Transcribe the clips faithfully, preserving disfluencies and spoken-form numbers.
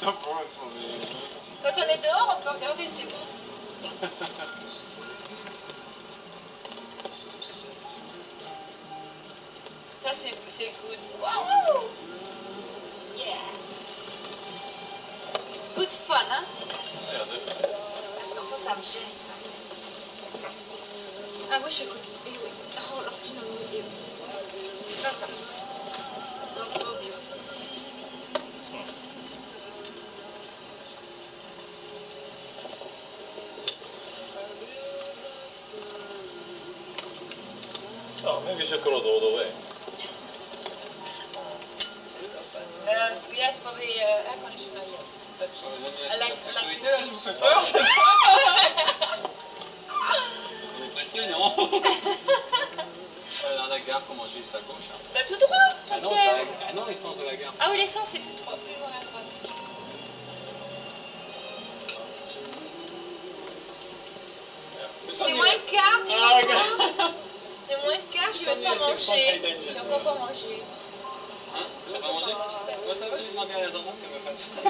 Quand on est dehors, on peut regarder, c'est bon. Ça, c'est good. Waouh! Yeah! Good fun, hein? Attends, ça, ça me gêne, ça. Ah, moi, je suis good. Oh, l'ordinateur, il est attends. Oh, maybe we should cross all the way. Uh, yes, for the uh, air conditioner, yes. But I like, I like to see. Vous faites peur, c'est ça? Vous êtes pressé, non? Dans la gare, comment j'ai eu sa gauche? Hein. Bah, tout droit, Jean-Pierre. Ah, ah non, l'essence de la gare. Ah oui, l'essence, c'est plus droit, plus loin à droite. C'est moins quart, tu vois. C'est moins de cas, je vais pas manger. J'ai encore pas mangé. Hein? T'as pas mangé? Moi ça va, j'ai demandé à la daronne qu'elle me fasse. Il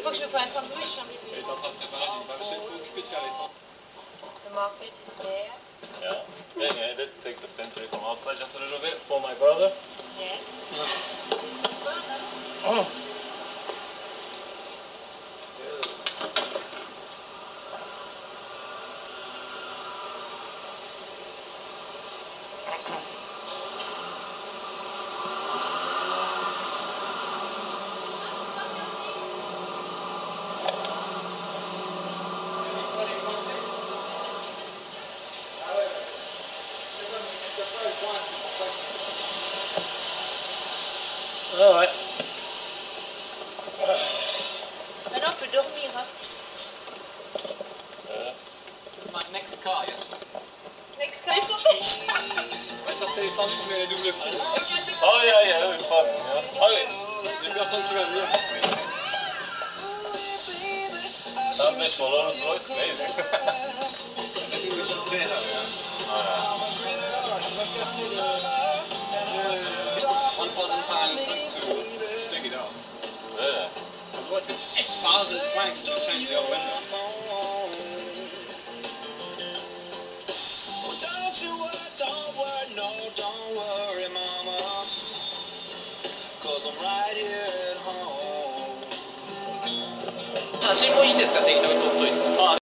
faut que je me prenne un sandwich. Elle est en train de préparer, j'ai dit pas, je vais m'occuper de faire les sandwichs. The market is there. Yeah. Yeah, yeah, I did take the pantry from outside just a little bit for my brother. Yes. Oh. Ah ouais. Maintenant on peut dormir, hein. My next car, yes. Next car. Ouais, ça c'est les sandwichs mais les doubles prix. Oh yeah, yeah, it's fun. Ah oui, des personnes qui veulent venir. That makes a lot of noise, amazing. I think we should pay that, yeah. one thousand pounds. What is it? eight thousand francs to change your window. Don't you worry, don't worry, no, don't worry, mama. Cause I'm right here at home.